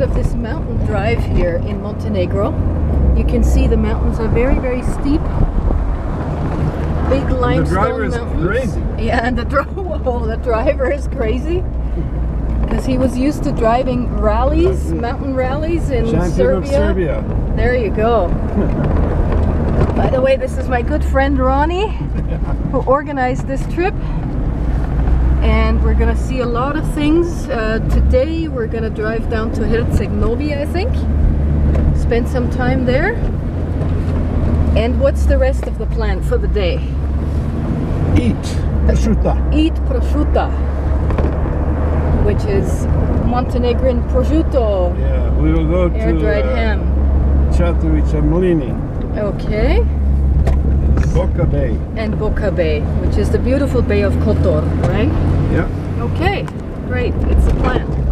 bit of this mountain drive here in Montenegro. You can see the mountains are very, very steep. Big limestone mountains. Yeah, and the driver is crazy because he was used to driving rallies, mountain rallies in Serbia. There you go. By the way, this is my good friend Ronnie who organized this trip, and we're gonna see a lot of things. Today we're gonna drive down to Herceg Novi, I think, spend some time there. And what's the rest of the plan for the day? Eat prosciutto. Eat prosciutto, which is Montenegrin prosciutto. Yeah, we will go air-dried ham. Chattavice and Molini. Okay. And Boka Bay, which is the beautiful Bay of Kotor, right? Yeah. Okay, great. It's a plan.